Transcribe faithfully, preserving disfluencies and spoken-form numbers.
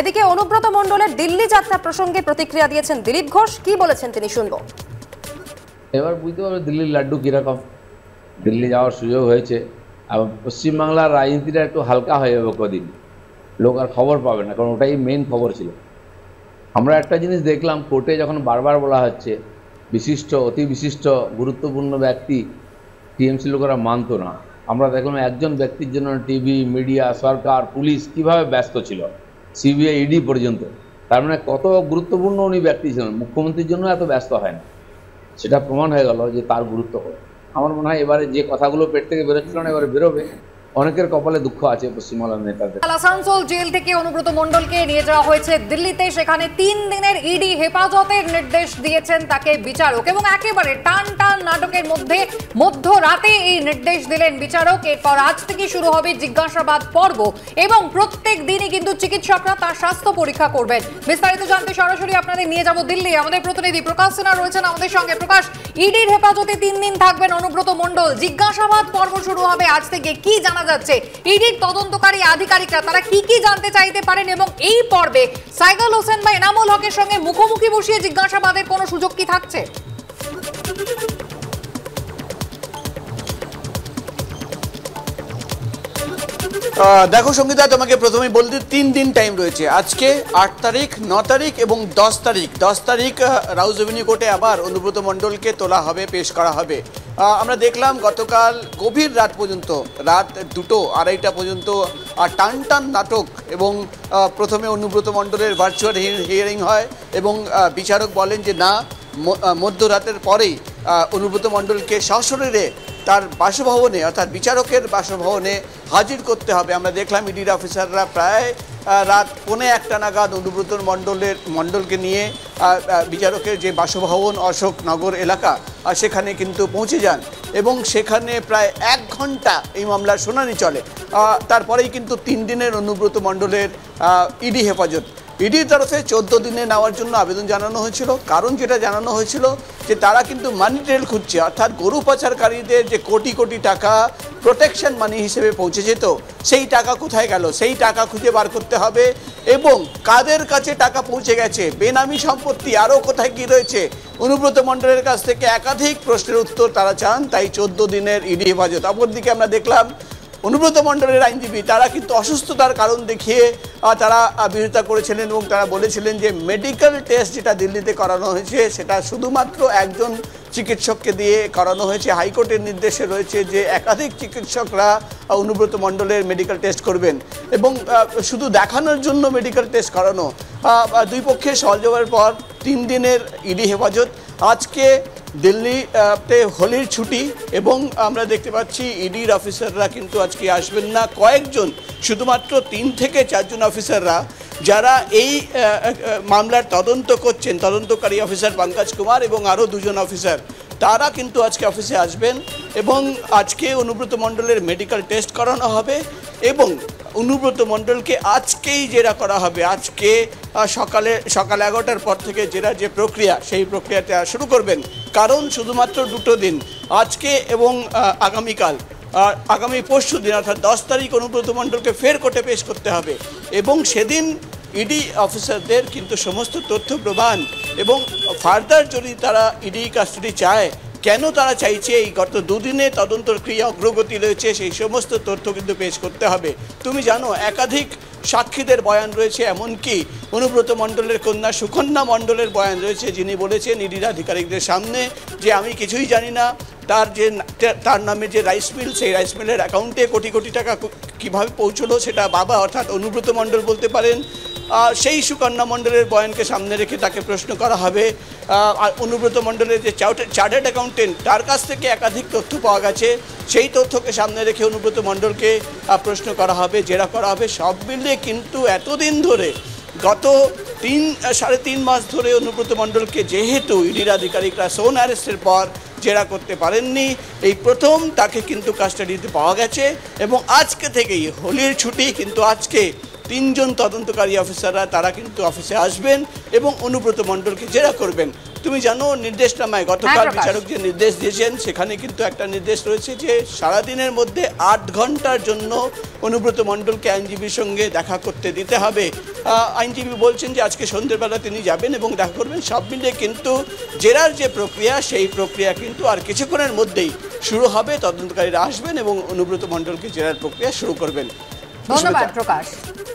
এদিকে অনুব্রত মন্ডলের দিল্লি যাত্রা প্রসঙ্গে প্রতিক্রিয়া দিয়েছেন দিলীপ ঘোষ। কি বলেছেন তিনি শুনবো। এবার বুঝতে পারবে দিল্লির লাড্ডু কিরকম। দিল্লি যাওয়ার সুযোগ হয়েছে, আর পশ্চিমবাংলার রাজনীতিটা একটু হালকা হয়ে যাবে কদিন, লোক আর খবর পাবে না, কারণ ওটাই মেন খবর ছিল। আমরা একটা জিনিস দেখলাম, কোর্টে যখন বারবার বলা হচ্ছে বিশিষ্ট অতি বিশিষ্ট গুরুত্বপূর্ণ ব্যক্তি, টিএমসি লোকেরা মানত না। আমরা দেখলাম একজন ব্যক্তির জন্য টিভি, মিডিয়া, সরকার, পুলিশ কীভাবে ব্যস্ত ছিল, সিবিআই, ইডি পর্যন্ত। তার মানে কত গুরুত্বপূর্ণ উনি ব্যক্তি ছিলেন, মুখ্যমন্ত্রীর জন্য এত ব্যস্ত হয় না। সেটা প্রমাণ হয়ে গেল যে তার গুরুত্ব কত। আমার মনে হয় এবারে যে কথাগুলো পেট থেকে বেরোচ্ছিল না, এবারে বেরোবে। অনেকের কপালে দুঃখ আছে পশ্চিমবাংলার নেতাদের। আসানসোল জেল থেকে অনুব্রত মণ্ডলকে নিয়ে যাওয়া হয়েছে দিল্লিতে, সেখানে তিন দিনের ইডি হেফাজতের নির্দেশ দিয়েছেন তাকে বিচারক, এবং একেবারে টান টান নাটকের মধ্যে মধ্যরাতে এই নির্দেশ দিলেন বিচারক। এরপর আজ থেকে শুরু হবে জিজ্ঞাসাবাদ পর্ব, এবং প্রত্যেক দিনই কিন্তু চিকিৎসকরা তার স্বাস্থ্য পরীক্ষা করবেন। বিস্তারিত জানতে সরাসরি আপনাদের নিয়ে যাব দিল্লি। আমাদের প্রতিনিধি প্রকাশ সিনহা রয়েছেন আমাদের সঙ্গে। প্রকাশ, ইডির হেফাজতে তিন দিন থাকবেন অনুব্রত মণ্ডল, জিজ্ঞাসাবাদ পর্ব শুরু হবে আজ থেকে। কি জানা যাচ্ছে ইডির তদন্তকারী আধিকারিকরা তারা কি কি জানতে চাইতে পারেন, এবং এই পর্বে সাইদুল হোসেন বা এনামুল হকের সঙ্গে মুখোমুখি বসিয়ে জিজ্ঞাসাবাদের কোনো সুযোগ কি থাকছে? দেখো সঙ্গীতা, তোমাকে প্রথমেই বলতে তিন দিন টাইম রয়েছে। আজকে আট তারিখ, ন তারিখ এবং দশ তারিখ। দশ তারিখ রাউজ এভিনিউ কোর্টে আবার অনুব্রত মণ্ডলকে তোলা হবে, পেশ করা হবে। আমরা দেখলাম গতকাল গভীর রাত পর্যন্ত, রাত দুটো আড়াইটা পর্যন্ত টান টান নাটক, এবং প্রথমে অনুব্রত মণ্ডলের ভার্চুয়াল হিয়ারিং হয়, এবং বিচারক বলেন যে না, মধ্যরাতের পরেই অনুব্রত মণ্ডলকে সশরীরে তার বাসভবনে, অর্থাৎ বিচারকের বাসভবনে হাজির করতে হবে। আমরা দেখলাম ইডির অফিসাররা প্রায় রাত পৌনে একটা নাগাদ অনুব্রত মণ্ডলের মণ্ডলকে নিয়ে বিচারকের যে বাসভবন অশোকনগর এলাকা, সেখানে কিন্তু পৌঁছে যান, এবং সেখানে প্রায় এক ঘন্টা এই মামলার শুনানি চলে। তারপরেই কিন্তু তিন দিনের অনুব্রত মণ্ডলের ইডি হেফাজত। ইডির তরফে চোদ্দ দিনে নেওয়ার জন্য আবেদন জানানো হয়েছিল, কারণ যেটা জানানো হয়েছিল যে তারা কিন্তু মানি ট্রেল খুঁজছে, অর্থাৎ গরু পাচারকারীদের যে কোটি কোটি টাকা প্রোটেকশন মানি হিসেবে পৌঁছে যেত, সেই টাকা কোথায় গেল, সেই টাকা খুঁজে বার করতে হবে, এবং কাদের কাছে টাকা পৌঁছে গেছে, বেনামি সম্পত্তি আরও কোথায় কী রয়েছে। অনুব্রত মণ্ডলের কাছ থেকে একাধিক প্রশ্নের উত্তর তারা চান, তাই চোদ্দ দিনের ইডি হেফাজত। অপরদিকে আমরা দেখলাম অনুব্রত মণ্ডলের আইনজীবী তারা কিন্তু অসুস্থতার কারণ দেখিয়ে তারা বিরোধিতা করেছিলেন, এবং তারা বলেছিলেন যে মেডিকেল টেস্ট যেটা দিল্লিতে করানো হয়েছে সেটা শুধুমাত্র একজন চিকিৎসককে দিয়ে করানো হয়েছে। হাইকোর্টের নির্দেশে রয়েছে যে একাধিক চিকিৎসকরা অনুব্রত মণ্ডলের মেডিকেল টেস্ট করবেন, এবং শুধু দেখানোর জন্য মেডিকেল টেস্ট করানো। দুই পক্ষে সহযোগের পর তিন দিনের ইডি হেফাজত। আজকে দিল্লিতে হোলির ছুটি, এবং আমরা দেখতে পাচ্ছি ইডির অফিসাররা কিন্তু আজকে আসবেন না। কয়েকজন, শুধুমাত্র তিন থেকে চারজন অফিসাররা যারা এই মামলার তদন্ত করছেন, তদন্তকারী অফিসার পঙ্কজ কুমার এবং আরও দুজন অফিসার, তারা কিন্তু আজকে অফিসে আসবেন, এবং আজকে অনুব্রত মণ্ডলের মেডিকেল টেস্ট করানো হবে, এবং অনুব্রত মণ্ডলকে আজকেই জেরা করা হবে। আজকে সকালে সকাল এগারোটার পর থেকে জেরা যে প্রক্রিয়া, সেই প্রক্রিয়াতে শুরু করবেন, কারণ শুধুমাত্র দুটো দিন, আজকে এবং আগামীকাল, আগামী পরশু দিন অর্থাৎ দশ তারিখ অনুব্রত মণ্ডলকে ফের কোর্টে পেশ করতে হবে, এবং সেদিন ইডি অফিসারদের কিন্তু সমস্ত তথ্য প্রমাণ, এবং ফার্দার যদি তারা ইডি কাস্টডি চায়, কেন তারা চাইছে, এই গত দুদিনে তদন্তর ক্রিয়া অগ্রগতি রয়েছে, সেই সমস্ত তথ্য কিন্তু পেশ করতে হবে। তুমি জানো একাধিক সাক্ষীদের বয়ান রয়েছে, এমনকি অনুব্রত মণ্ডলের কন্যা সুকন্যা মণ্ডলের বয়ান রয়েছে, যিনি বলেছেন ইডির আধিকারিকদের সামনে যে আমি কিছুই জানি না, তার যে তার নামে যে রাইস মিল, সেই রাইস মিলের অ্যাকাউন্টে কোটি কোটি টাকা কীভাবে পৌঁছলো সেটা বাবা অর্থাৎ অনুব্রত মণ্ডল বলতে পারেন। সেই সুকন্যা মণ্ডলের বয়ানকে সামনে রেখে তাকে প্রশ্ন করা হবে। অনুব্রত মণ্ডলের যে চার্টার্ড অ্যাকাউন্টেন্ট, তার কাছ থেকে একাধিক তথ্য পাওয়া গেছে, সেই তথ্যকে সামনে রেখে অনুব্রত মণ্ডলকে প্রশ্ন করা হবে, জেরা করা হবে। সব মিলিয়ে কিন্তু এতদিন ধরে, গত তিন সাড়ে তিন মাস ধরে অনুব্রত মণ্ডলকে যেহেতু ইডির আধিকারিকরা সোন অ্যারেস্টের পর জেরা করতে পারেননি, এই প্রথম তাকে কিন্তু কাস্টাডিতে পাওয়া গেছে, এবং আজকে থেকেই হোলির ছুটি, কিন্তু আজকে तीन जन तदन्तकारी अफिसाररा तारा किन्तु अफिसे आसबेन एबं अनुब्रत मंडलके जेरा करबेन। तुमि जानो निर्देशनामाय गतकाल विचारक जे निर्देश दिएछेन सेखाने किन्तु एकटा निर्देश रयेछे जे सारा दिनेर मध्ये आठ घंटार जन्य अनुब्रत मंडलके आईनजीबीर संगे देखा करते दिते हबे। आईनजीबी बोलछेन जे आजके सन्ध्याबेला तिनि जाबेन एबं देखा करबेन। सब मिलिये किन्तु जेरार जे प्रक्रिया सेई प्रक्रिया किन्तु आर किछुक्षणेर मध्येई शुरू हबे। तदन्तकारीरा आसबेन एबं अनुब्रत मंडलके जेरार प्रक्रिया शुरू करबेन। धन्यवाद प्रकाश।